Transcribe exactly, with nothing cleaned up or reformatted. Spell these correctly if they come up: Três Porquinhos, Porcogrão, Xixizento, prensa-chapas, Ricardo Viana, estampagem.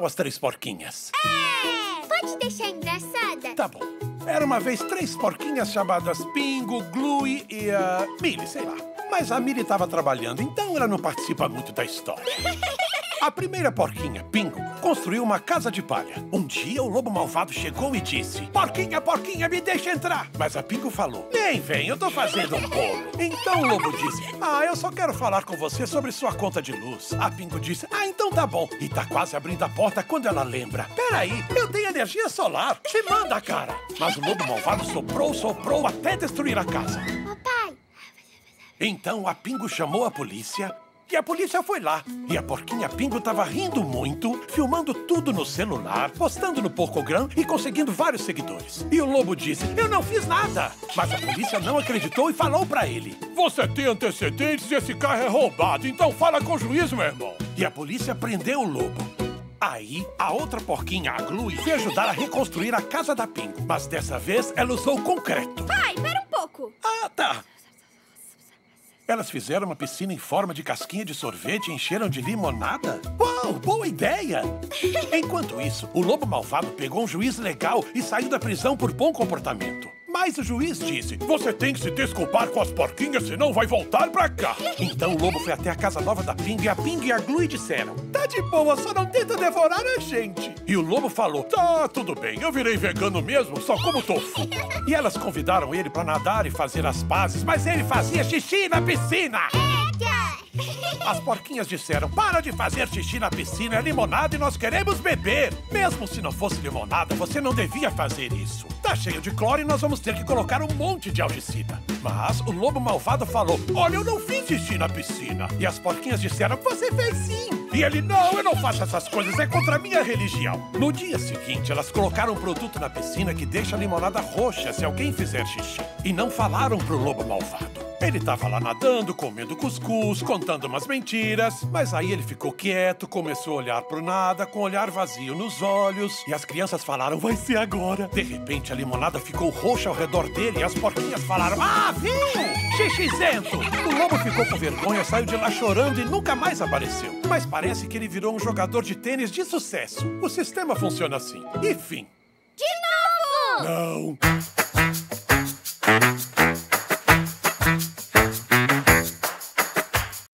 legal as Três Porquinhas. É! Pode deixar engraçada? Tá bom. Era uma vez três porquinhas chamadas Pingo, Glue e a Millie, sei lá. Mas a Millie estava trabalhando, então ela não participa muito da história. A primeira porquinha, Pingo, construiu uma casa de palha. Um dia, o lobo malvado chegou e disse: "Porquinha, porquinha, me deixa entrar!" Mas a Pingo falou: "Nem vem, eu tô fazendo um bolo." Então o lobo disse: "Ah, eu só quero falar com você sobre sua conta de luz." A Pingo disse: "Ah, então tá bom." E tá quase abrindo a porta quando ela lembra: "Peraí, eu tenho energia solar, se manda, cara!" Mas o lobo malvado soprou, soprou, até destruir a casa. Papai! Então a Pingo chamou a polícia. E a polícia foi lá. E a porquinha Pingo tava rindo muito, filmando tudo no celular, postando no Porcogrão e conseguindo vários seguidores. E o lobo disse: "Eu não fiz nada." Mas a polícia não acreditou e falou pra ele: "Você tem antecedentes e esse carro é roubado, então fala com o juiz, meu irmão." E a polícia prendeu o lobo. Aí, a outra porquinha, a Glue, foi ajudar a reconstruir a casa da Pingo. Mas dessa vez, ela usou concreto. Pai, pera um pouco. Ah, tá. Elas fizeram uma piscina em forma de casquinha de sorvete e encheram de limonada? Uau, boa ideia! Enquanto isso, o lobo malvado pegou um juiz legal e saiu da prisão por bom comportamento. Mas o juiz disse: "Você tem que se desculpar com as porquinhas, senão vai voltar pra cá." Então o lobo foi até a casa nova da Pingo e a Pingo e a Glue disseram: "Tá de boa, só não tenta devorar a gente." E o lobo falou: "Tá, tudo bem, eu virei vegano mesmo, só como tofu." E elas convidaram ele pra nadar e fazer as pazes, mas ele fazia xixi na piscina. As porquinhas disseram: "Para de fazer xixi na piscina, é limonada e nós queremos beber. Mesmo se não fosse limonada, você não devia fazer isso. Tá cheio de cloro e nós vamos ter que colocar um monte de algicida." Mas o lobo malvado falou: "Olha, eu não fiz xixi na piscina." E as porquinhas disseram: "Você fez sim." E ele: "Não, eu não faço essas coisas, é contra a minha religião." No dia seguinte, elas colocaram um produto na piscina que deixa a limonada roxa se alguém fizer xixi. E não falaram pro lobo malvado. Ele tava lá nadando, comendo cuscuz, contando umas mentiras. Mas aí ele ficou quieto, começou a olhar pro nada, com um olhar vazio nos olhos. E as crianças falaram: "Vai ser agora." De repente, a limonada ficou roxa ao redor dele e as porquinhas falaram: "Ah, viu? Xixizento!" O lobo ficou com vergonha, saiu de lá chorando e nunca mais apareceu. Mas parece que ele virou um jogador de tênis de sucesso. O sistema funciona assim. Enfim. De novo! Não.